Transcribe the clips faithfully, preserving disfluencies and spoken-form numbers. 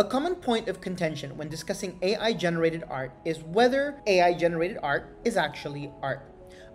A common point of contention when discussing A I-generated art is whether A I-generated art is actually art.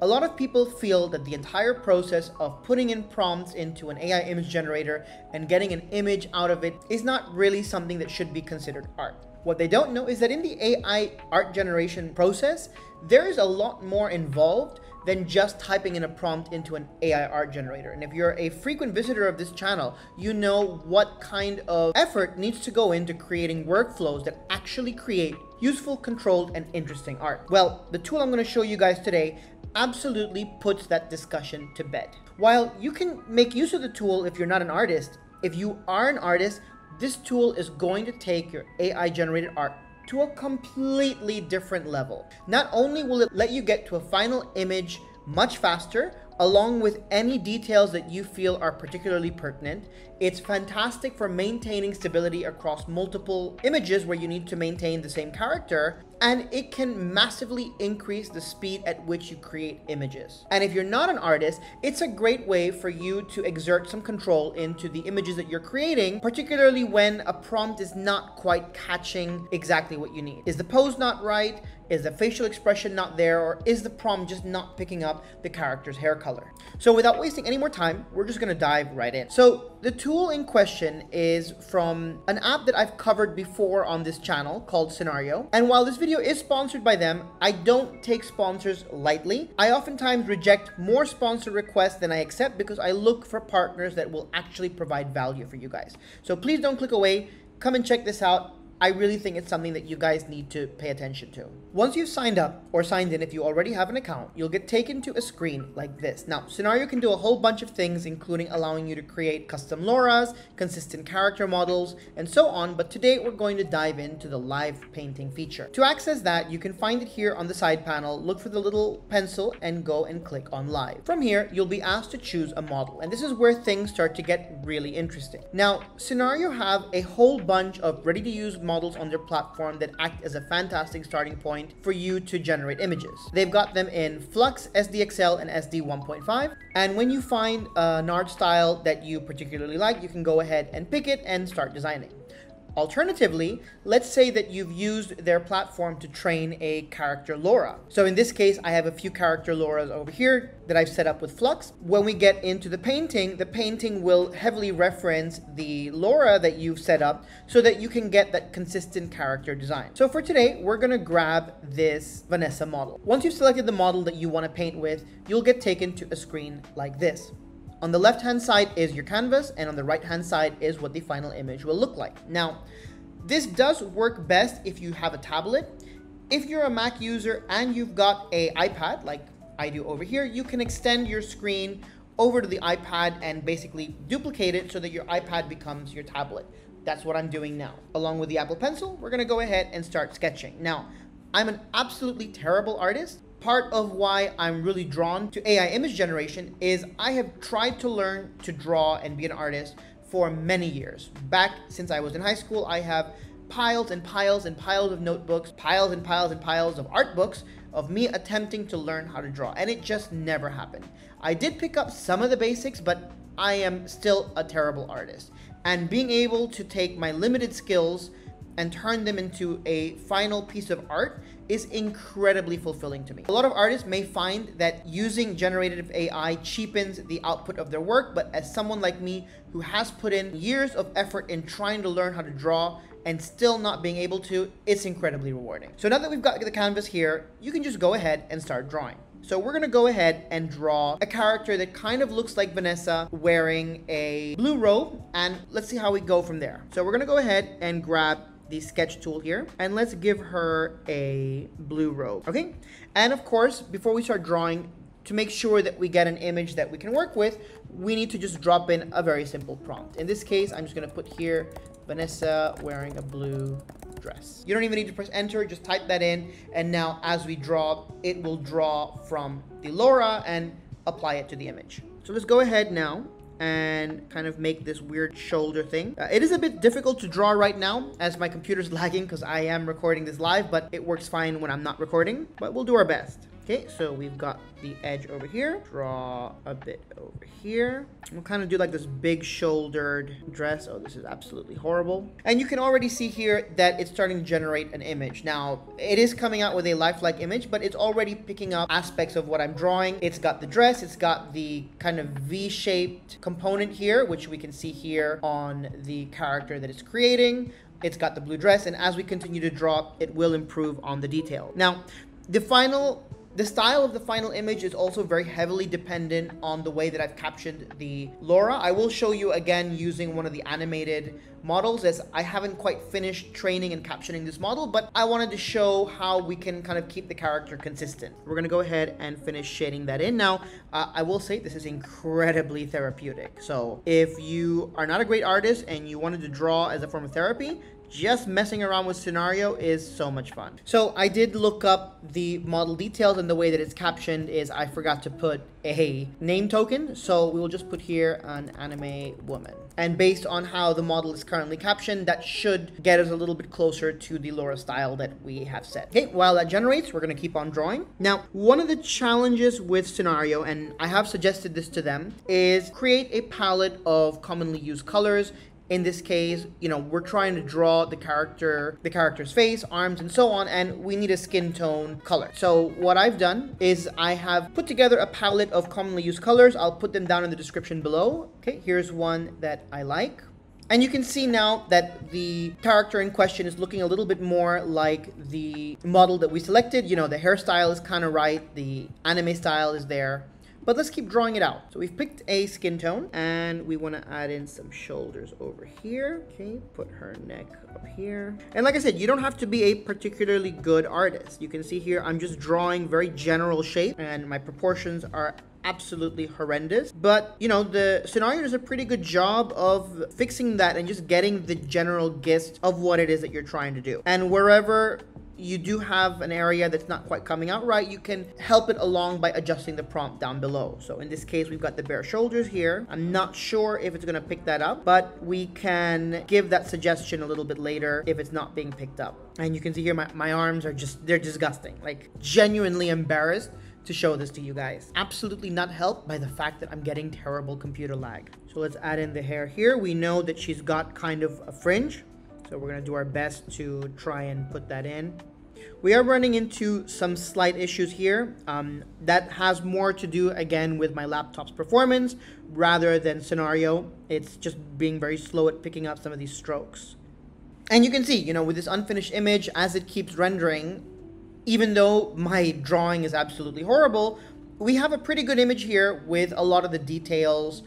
A lot of people feel that the entire process of putting in prompts into an A I image generator and getting an image out of it is not really something that should be considered art. What they don't know is that in the A I art generation process, there is a lot more involved than just typing in a prompt into an A I art generator. And if you're a frequent visitor of this channel, you know what kind of effort needs to go into creating workflows that actually create useful, controlled, and interesting art. Well, the tool I'm going to show you guys today absolutely puts that discussion to bed. While you can make use of the tool if you're not an artist, if you are an artist, this tool is going to take your A I-generated art to a completely different level. Not only will it let you get to a final image much faster, along with any details that you feel are particularly pertinent, it's fantastic for maintaining stability across multiple images where you need to maintain the same character, and it can massively increase the speed at which you create images. And if you're not an artist, it's a great way for you to exert some control into the images that you're creating, particularly when a prompt is not quite catching exactly what you need. Is the pose not right? Is the facial expression not there? Or is the prompt just not picking up the character's hair color? So without wasting any more time, we're just gonna dive right in. So the tool in question is from an app that I've covered before on this channel called Scenario. And while this video is sponsored by them, I don't take sponsors lightly. I oftentimes reject more sponsor requests than I accept because I look for partners that will actually provide value for you guys. So please don't click away. Come and check this out. I really think it's something that you guys need to pay attention to. Once you've signed up or signed in, if you already have an account, you'll get taken to a screen like this. Now, Scenario can do a whole bunch of things, including allowing you to create custom LoRAs, consistent character models, and so on. But today we're going to dive into the live painting feature. To access that, you can find it here on the side panel, look for the little pencil and go and click on live. From here, you'll be asked to choose a model. And this is where things start to get really interesting. Now, Scenario have a whole bunch of ready-to-use models models on their platform that act as a fantastic starting point for you to generate images. They've got them in Flux, S D X L, and S D one point five. And when you find an art style that you particularly like, you can go ahead and pick it and start designing. Alternatively, let's say that you've used their platform to train a character LoRA. So in this case, I have a few character LoRAs over here that I've set up with Flux. When we get into the painting, the painting will heavily reference the LoRA that you've set up so that you can get that consistent character design. So for today, we're gonna grab this Vanessa model. Once you've selected the model that you wanna paint with, you'll get taken to a screen like this. On the left-hand side is your canvas, and on the right-hand side is what the final image will look like. Now, this does work best if you have a tablet. If you're a Mac user and you've got an iPad, like I do over here, you can extend your screen over to the iPad and basically duplicate it so that your iPad becomes your tablet. That's what I'm doing now. Along with the Apple Pencil, we're gonna go ahead and start sketching. Now, I'm an absolutely terrible artist. Part of why I'm really drawn to A I image generation is I have tried to learn to draw and be an artist for many years. Back since I was in high school, I have piles and piles and piles of notebooks, piles and piles and piles of art books of me attempting to learn how to draw, and it just never happened. I did pick up some of the basics, but I am still a terrible artist. And being able to take my limited skills and turn them into a final piece of art is incredibly fulfilling to me. A lot of artists may find that using generative A I cheapens the output of their work, but as someone like me who has put in years of effort in trying to learn how to draw and still not being able to, it's incredibly rewarding. So now that we've got the canvas here, you can just go ahead and start drawing. So we're gonna go ahead and draw a character that kind of looks like Vanessa wearing a blue robe, and let's see how we go from there. So we're gonna go ahead and grab the sketch tool here, and let's give her a blue robe, okay? And of course, before we start drawing, to make sure that we get an image that we can work with, we need to just drop in a very simple prompt. In this case, I'm just gonna put here, Vanessa wearing a blue dress. You don't even need to press enter, just type that in, and now as we draw, it will draw from the LoRA and apply it to the image. So let's go ahead now and kind of make this weird shoulder thing. Uh, it is a bit difficult to draw right now as my computer's lagging because I am recording this live, but it works fine when I'm not recording, but we'll do our best. Okay, so we've got the edge over here, draw a bit over here. We'll kind of do like this big shouldered dress. Oh, this is absolutely horrible. And you can already see here that it's starting to generate an image. Now, it is coming out with a lifelike image, but it's already picking up aspects of what I'm drawing. It's got the dress, it's got the kind of V-shaped component here, which we can see here on the character that it's creating. It's got the blue dress, and as we continue to draw, it will improve on the detail. Now, the final, the style of the final image is also very heavily dependent on the way that I've captioned the LoRA. I will show you again using one of the animated models, as I haven't quite finished training and captioning this model, but I wanted to show how we can kind of keep the character consistent. We're gonna go ahead and finish shading that in. Now, uh, I will say this is incredibly therapeutic. So if you are not a great artist and you wanted to draw as a form of therapy, just messing around with Scenario is so much fun. So I did look up the model details, and the way that it's captioned is I forgot to put a name token. So we will just put here an anime woman. And based on how the model is currently captioned, that should get us a little bit closer to the LoRA style that we have set. Okay, while that generates, we're gonna keep on drawing. Now, one of the challenges with Scenario, and I have suggested this to them, is create a palette of commonly used colors. In this case, you know, we're trying to draw the character, the character's face, arms, and so on, and we need a skin tone color. So what I've done is I have put together a palette of commonly used colors. I'll put them down in the description below. Okay, here's one that I like. And you can see now that the character in question is looking a little bit more like the model that we selected. You know, the hairstyle is kind of right, the anime style is there. But let's keep drawing it out. So we've picked a skin tone, and we want to add in some shoulders over here. Okay, put her neck up here. And like I said, you don't have to be a particularly good artist. You can see here, I'm just drawing very general shape, and my proportions are absolutely horrendous. But, you know, the Scenario does a pretty good job of fixing that and just getting the general gist of what it is that you're trying to do. And wherever you do have an area that's not quite coming out right, you can help it along by adjusting the prompt down below. So in this case, we've got the bare shoulders here. I'm not sure if it's gonna pick that up, but we can give that suggestion a little bit later if it's not being picked up. And you can see here, my, my arms are just, they're disgusting. Like, genuinely embarrassed to show this to you guys. Absolutely not helped by the fact that I'm getting terrible computer lag. So let's add in the hair here. We know that she's got kind of a fringe. So we're gonna do our best to try and put that in. We are running into some slight issues here. Um, that has more to do, again, with my laptop's performance rather than Scenario. It's just being very slow at picking up some of these strokes. And you can see, you know, with this unfinished image, as it keeps rendering, even though my drawing is absolutely horrible, we have a pretty good image here with a lot of the details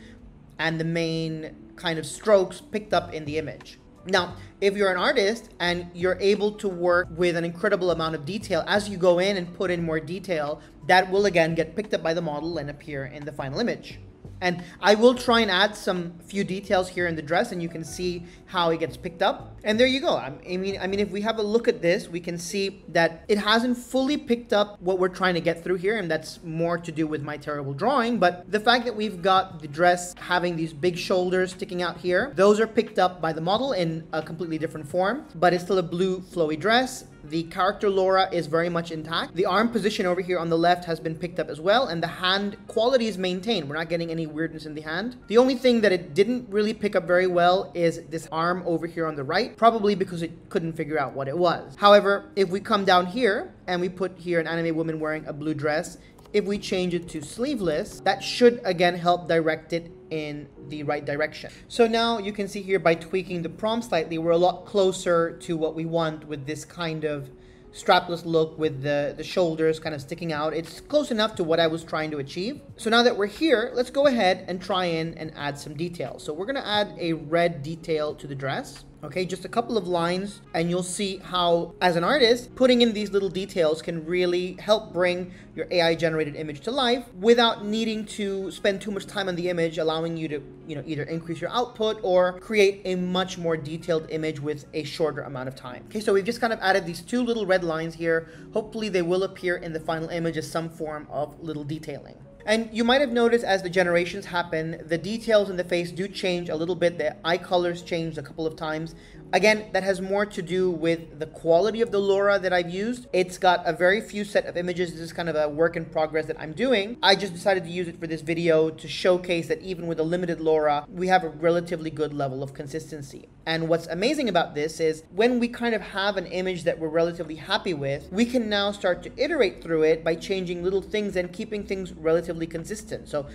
and the main kind of strokes picked up in the image. Now, if you're an artist and you're able to work with an incredible amount of detail, as you go in and put in more detail, that will again get picked up by the model and appear in the final image. And I will try and add some few details here in the dress, and you can see how it gets picked up. And there you go. I mean, I mean, if we have a look at this, we can see that it hasn't fully picked up what we're trying to get through here. And that's more to do with my terrible drawing. But the fact that we've got the dress having these big shoulders sticking out here, those are picked up by the model in a completely different form, but it's still a blue flowy dress. The character LoRA is very much intact. The arm position over here on the left has been picked up as well, and the hand quality is maintained. We're not getting any weirdness in the hand. The only thing that it didn't really pick up very well is this arm over here on the right, probably because it couldn't figure out what it was. However, if we come down here and we put here an anime woman wearing a blue dress, if we change it to sleeveless, that should again help direct it in the right direction. So now you can see here, by tweaking the prompt slightly, we're a lot closer to what we want with this kind of strapless look with the, the shoulders kind of sticking out. It's close enough to what I was trying to achieve. So now that we're here, let's go ahead and try in and add some detail. So we're gonna add a red detail to the dress. Okay, just a couple of lines, and you'll see how, as an artist, putting in these little details can really help bring your A I-generated image to life without needing to spend too much time on the image, allowing you to, you know, either increase your output or create a much more detailed image with a shorter amount of time. Okay, so we've just kind of added these two little red lines here. Hopefully they will appear in the final image as some form of little detailing. And you might have noticed as the generations happen, the details in the face do change a little bit. The eye colors changed a couple of times. Again, that has more to do with the quality of the LoRA that I've used. It's got a very few set of images. This is kind of a work in progress that I'm doing. I just decided to use it for this video to showcase that even with a limited LoRA, we have a relatively good level of consistency. And what's amazing about this is when we kind of have an image that we're relatively happy with, we can now start to iterate through it by changing little things and keeping things relatively consistent. So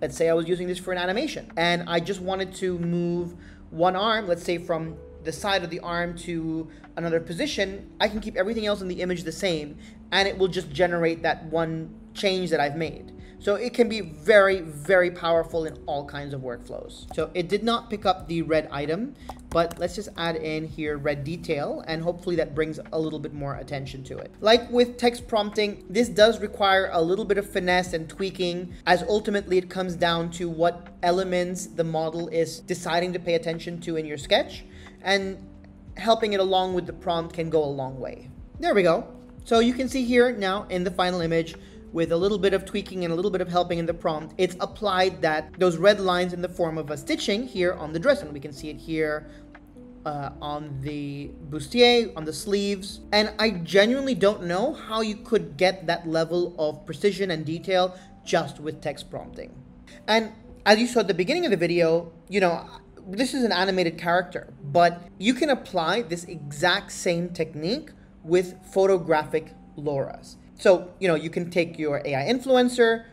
let's say I was using this for an animation and I just wanted to move one arm, let's say from the side of the arm to another position, I can keep everything else in the image the same and it will just generate that one change that I've made. So it can be very, very powerful in all kinds of workflows. So it did not pick up the red item, but let's just add in here red detail, and hopefully that brings a little bit more attention to it. Like with text prompting, this does require a little bit of finesse and tweaking, as ultimately it comes down to what elements the model is deciding to pay attention to in your sketch, and helping it along with the prompt can go a long way. There we go. So you can see here now in the final image, with a little bit of tweaking and a little bit of helping in the prompt, it's applied that those red lines in the form of a stitching here on the dress. And we can see it here uh, on the bustier, on the sleeves. And I genuinely don't know how you could get that level of precision and detail just with text prompting. And as you saw at the beginning of the video, you know, this is an animated character, but you can apply this exact same technique with photographic LoRAs. So, you know, you can take your A I influencer,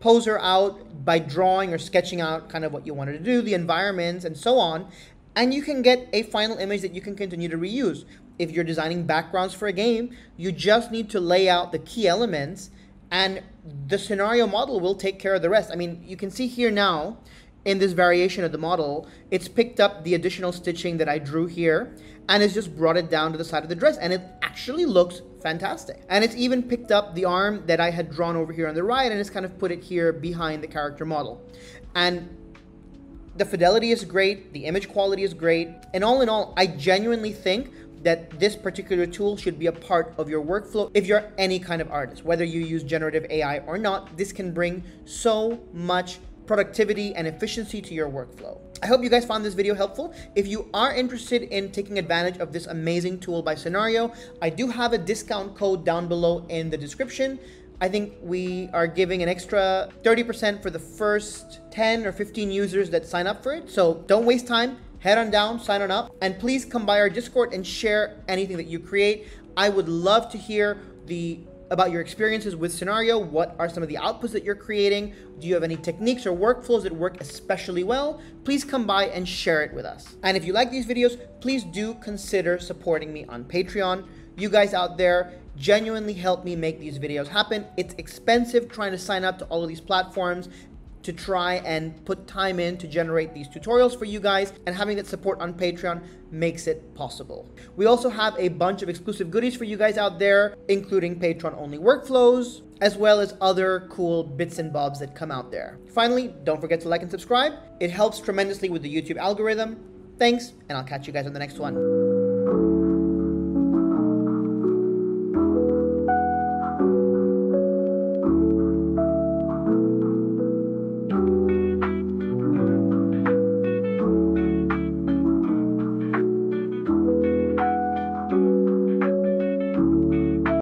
poser out by drawing or sketching out kind of what you wanted to do, the environments and so on, and you can get a final image that you can continue to reuse. If you're designing backgrounds for a game, you just need to lay out the key elements and the scenario model will take care of the rest. I mean, you can see here now in this variation of the model, it's picked up the additional stitching that I drew here and it's just brought it down to the side of the dress, and it actually looks fantastic. And it's even picked up the arm that I had drawn over here on the right and it's kind of put it here behind the character model. And the fidelity is great, the image quality is great, and all in all, I genuinely think that this particular tool should be a part of your workflow if you're any kind of artist. Whether you use generative A I or not, this can bring so much productivity and efficiency to your workflow. I hope you guys found this video helpful. If you are interested in taking advantage of this amazing tool by Scenario, I do have a discount code down below in the description. I think we are giving an extra thirty percent for the first ten or fifteen users that sign up for it. So don't waste time, head on down, sign on up, and please come by our Discord and share anything that you create. I would love to hear the about your experiences with Scenario. What are some of the outputs that you're creating? Do you have any techniques or workflows that work especially well? Please come by and share it with us. And if you like these videos, please do consider supporting me on Patreon. You guys out there genuinely help me make these videos happen. It's expensive trying to sign up to all of these platforms, to try and put time in to generate these tutorials for you guys, and having that support on Patreon makes it possible. We also have a bunch of exclusive goodies for you guys out there, including Patreon-only workflows, as well as other cool bits and bobs that come out there. Finally, don't forget to like and subscribe. It helps tremendously with the YouTube algorithm. Thanks, and I'll catch you guys on the next one.